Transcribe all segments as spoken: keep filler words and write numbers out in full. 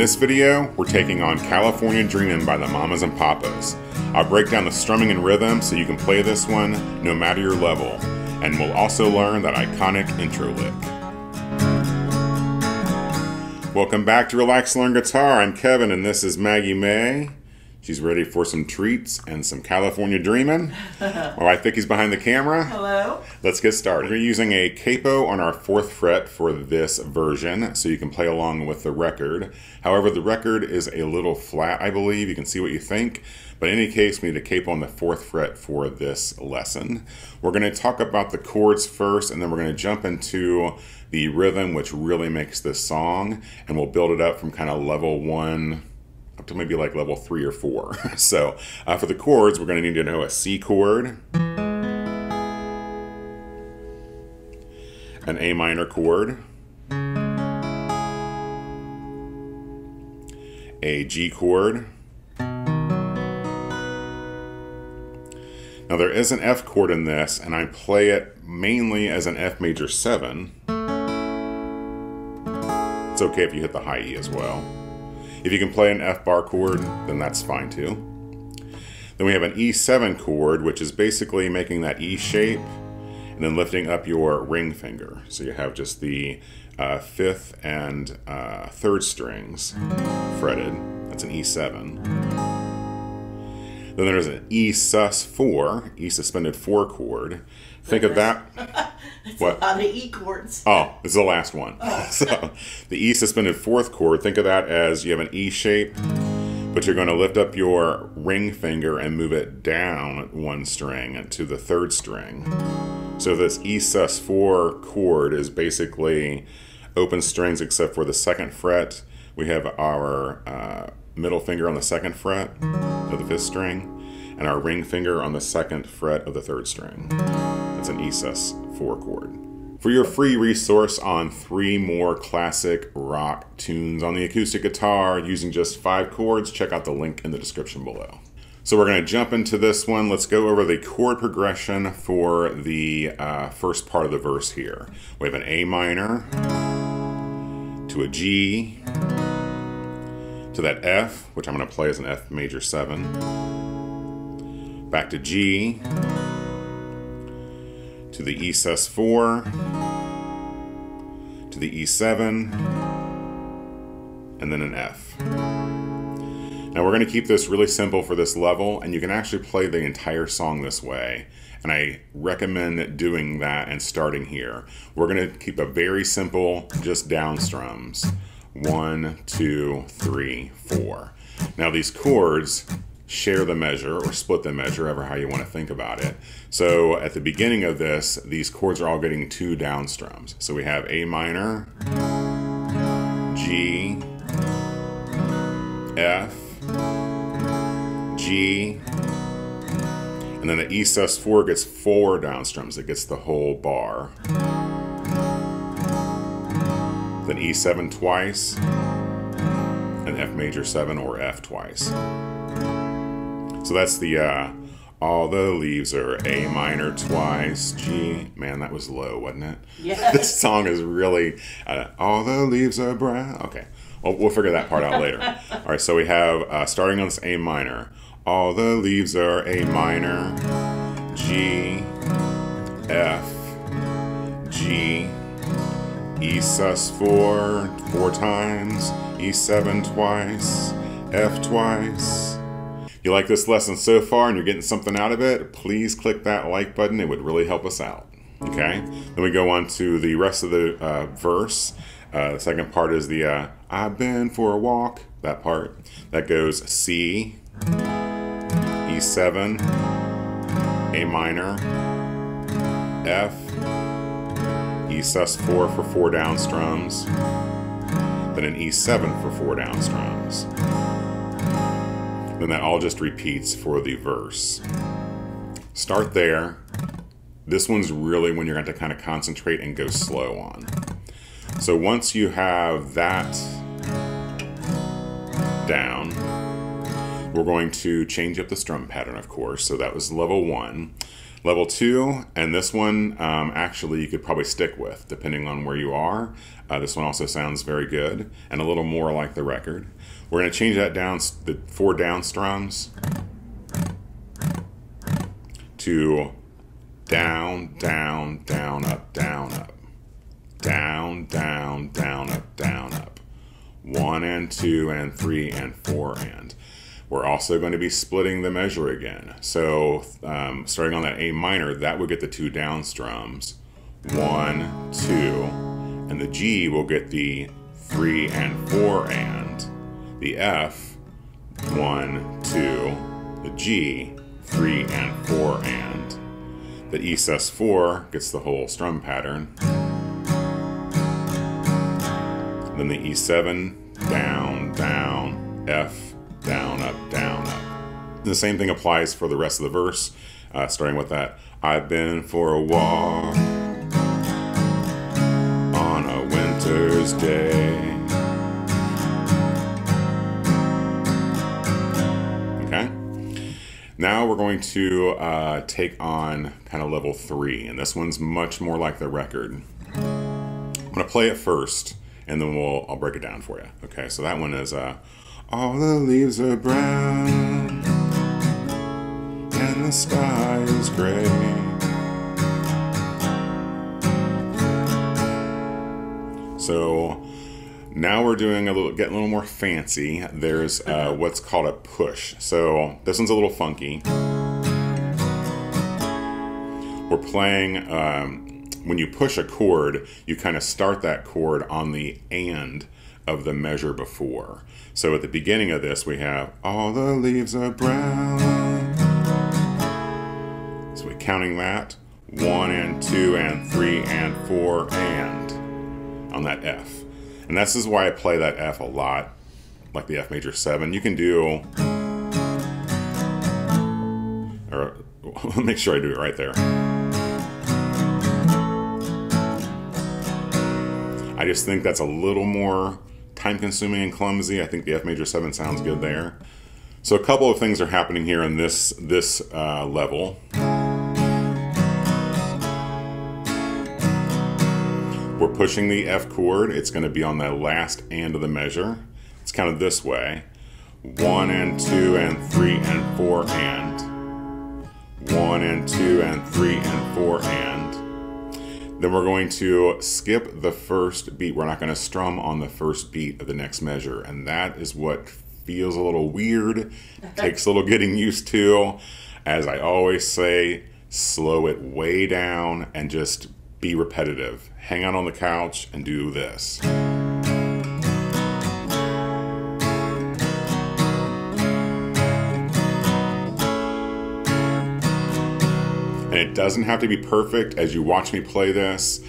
this video, we're taking on California Dreamin' by the Mamas and Papas. I'll break down the strumming and rhythm so you can play this one no matter your level, and we'll also learn that iconic intro lick. Welcome back to Relax Learn Guitar. I'm Kevin and this is Maggie May. She's ready for some treats and some California Dreamin'. All right, Vicky's behind the camera. Hello. Let's get started. We're using a capo on our fourth fret for this version, so you can play along with the record. However, the record is a little flat, I believe. You can see what you think. But in any case, we need a capo on the fourth fret for this lesson. We're going to talk about the chords first, and then we're going to jump into the rhythm, which really makes this song. And we'll build it up from kind of level one up to maybe like level three or four. So uh, for the chords, we're going to need to know a C chord, an A minor chord, a G chord. Now there is an F chord in this, and I play it mainly as an F major seven. It's okay if you hit the high E as well. If you can play an F bar chord, then that's fine too. Then we have an E seven chord, which is basically making that E shape and then lifting up your ring finger. So you have just the uh, fifth and uh, third strings fretted. That's an E seven. Then there's an E sus four, E suspended four chord. Think of that. It's what? A lot of E chords. Oh, it's the last one. Oh. So the E suspended fourth chord, think of that as you have an E shape, but you're going to lift up your ring finger and move it down one string to the third string. So this E sus four chord is basically open strings except for the second fret. We have our uh, middle finger on the second fret of the fifth string and our ring finger on the second fret of the third string. That's an E sus four chord. For your free resource on three more classic rock tunes on the acoustic guitar using just five chords, check out the link in the description below. So we're going to jump into this one. Let's go over the chord progression for the uh, first part of the verse here. We have an A minor, to a G, to that F, which I'm going to play as an F major seven, back to G, to the E sus four, to the E seven, and then an F. Now we're going to keep this really simple for this level, and you can actually play the entire song this way, and I recommend doing that and starting here. We're going to keep a very simple, just down strums. One, two, three, four. Now these chords share the measure or split the measure, ever how you want to think about it. So at the beginning of this, these chords are all getting two down strums. So we have A minor, G, F, G, and then the E sus four gets four down strums. It gets the whole bar. Then E seven twice, and F major seven or F twice. So that's the, uh, all the leaves are A minor twice, G. Man, that was low, wasn't it? Yeah. This song is really, uh, all the leaves are brown. Okay, well, we'll figure that part out later. All right, so we have, uh, starting on this A minor, all the leaves are A minor, G, F, G, E sus four, four times, E seven twice, F twice. You like this lesson so far and you're getting something out of it, please click that like button. It would really help us out. Okay? Then we go on to the rest of the uh, verse. Uh, the second part is the uh, I've been for a walk, that part. That goes C, E seven, A minor, F, E sus four for four down strums, then an E seven for four down strums. Then that all just repeats for the verse. Start there. This one's really when you're going to kind of concentrate and go slow on. So once you have that down, we're going to change up the strum pattern, of course. So that was level one. Level two, and this one um, actually you could probably stick with depending on where you are. Uh, this one also sounds very good and a little more like the record. We're going to change that down, the four down strums, to down, down, down, up, down, up. Down, down, down, up, down, up. One and two and three and four and. We're also going to be splitting the measure again. So um, starting on that A minor, that will get the two down strums. One, two, and the G will get the three and four and. The F, one, two, the G, three and four and. The E sus four gets the whole strum pattern. Then the E seven, down, down, F, down, up, down, up. The same thing applies for the rest of the verse, uh, starting with that. I've been for a walk on a winter's day. Okay? Now we're going to uh, take on kind of level three, and this one's much more like the record. I'm going to play it first, and then we'll, I'll break it down for you. Okay, so that one is... Uh, all the leaves are brown and the sky is gray. So now we're doing a little, getting a little more fancy. There's uh, what's called a push. So this one's a little funky. We're playing, um, when you push a chord, you kind of start that chord on the and of the measure before. So at the beginning of this we have all the leaves are brown. So we're counting that one and two and three and four and on that F. And this is why I play that F a lot, like the F major seven. You can do, or make sure I do it right there. I just think that's a little more time-consuming and clumsy. I think the F major seven sounds good there. So a couple of things are happening here in this this uh, level. We're pushing the F chord. It's going to be on the last and of the measure. It's counted this way: one and two and three and four and. One and two and three and four and. Then we're going to skip the first beat. We're not going to strum on the first beat of the next measure. And that is what feels a little weird, takes a little getting used to. As I always say, slow it way down and just be repetitive. Hang out on the couch and do this. And it doesn't have to be perfect. As you watch me play this,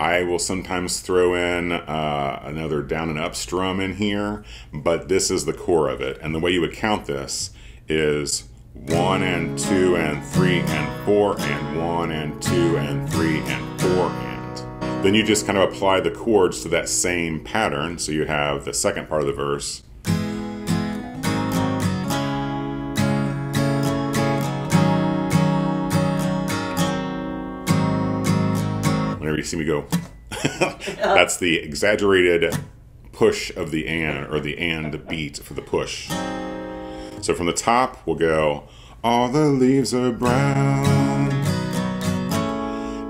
I will sometimes throw in uh, another down and up strum in here, but this is the core of it. And the way you would count this is one and two and three and four and one and two and three and four and. Then you just kind of apply the chords to that same pattern. So you have the second part of the verse. You see me go that's the exaggerated push of the and, or the and beat for the push. So from the top we'll go all the leaves are brown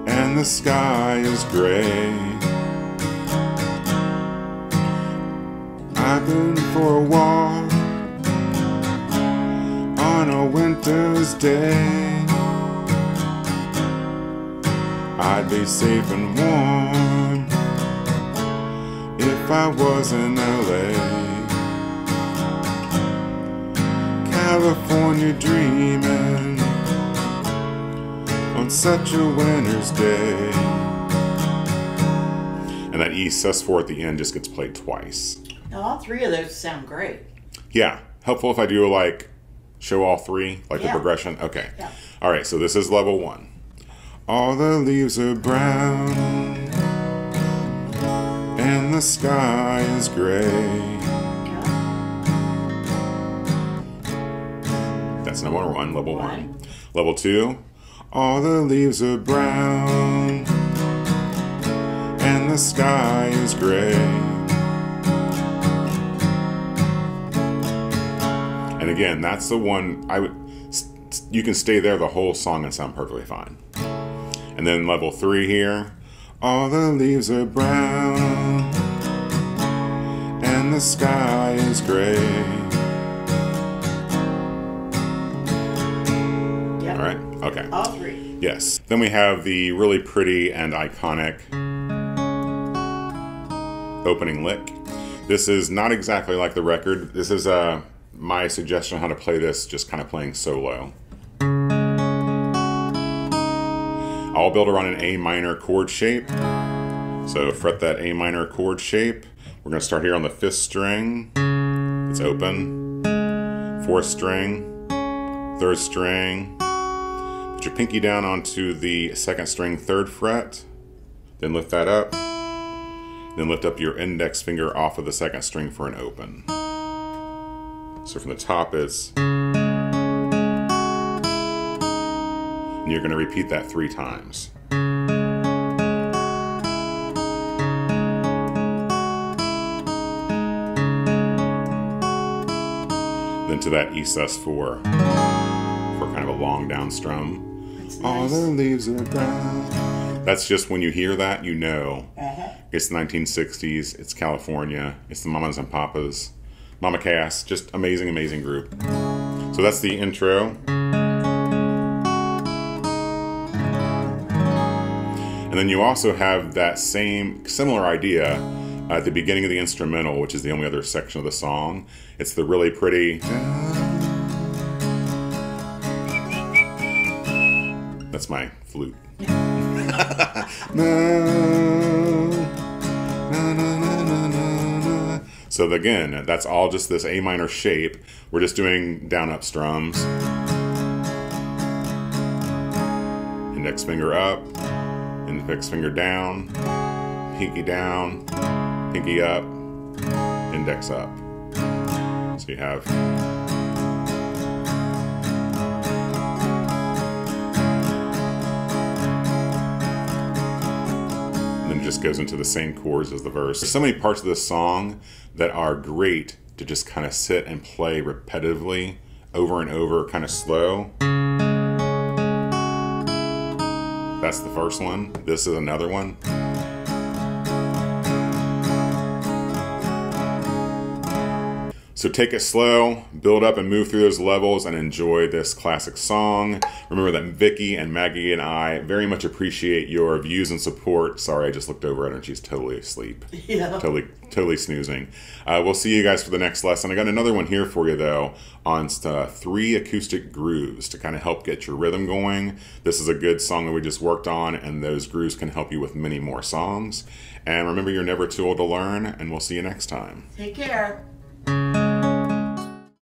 and the sky is gray. I've been for a walk on a winter's day. I'd be safe and warm if I was in L A. California dreamin' on such a winter's day. And that E sus four at the end just gets played twice. Now all three of those sound great. Yeah, helpful if I do like show all three, like yeah. The progression. Okay. Yeah. All right, so this is level one. All the leaves are brown and the sky is gray. That's number one, level one. Level two, All the leaves are brown and the sky is gray. And again, that's the one I would, you can stay there the whole song and sound perfectly fine. And then level three here. All the leaves are brown and the sky is gray. Yep. All right. Okay. All three. Yes. Then we have the really pretty and iconic opening lick. This is not exactly like the record. This is uh, my suggestion on how to play this, just kind of playing solo. I'll build around an A minor chord shape. So fret that A minor chord shape. We're going to start here on the fifth string. It's open. Fourth string. Third string. Put your pinky down onto the second string, third fret. Then lift that up. Then lift up your index finger off of the second string for an open. So from the top it's... And you're going to repeat that three times. Then to that E sus four for kind of a long down strum. Nice. All the leaves are brown. That's just when you hear that, you know. Uh-huh. It's the nineteen sixties, it's California, it's the Mamas and Papas. Mama Cass, just amazing, amazing group. So that's the intro. And then you also have that same similar idea at the beginning of the instrumental, which is the only other section of the song. It's the really pretty. That's my flute. So again, that's all just this A minor shape. We're just doing down up strums. Index finger up. Index finger down, pinky down, pinky up, index up. So you have. And then it just goes into the same chords as the verse. There's so many parts of this song that are great to just kind of sit and play repetitively, over and over, kind of slow. That's the first one. This is another one. So take it slow, build up and move through those levels and enjoy this classic song. Remember that Vicky and Maggie and I very much appreciate your views and support. Sorry, I just looked over at her and she's totally asleep. Yeah. Totally, totally snoozing. Uh, we'll see you guys for the next lesson. I got another one here for you though on uh, three acoustic grooves to kind of help get your rhythm going. This is a good song that we just worked on, and those grooves can help you with many more songs. And remember, you're never too old to learn, and we'll see you next time. Take care.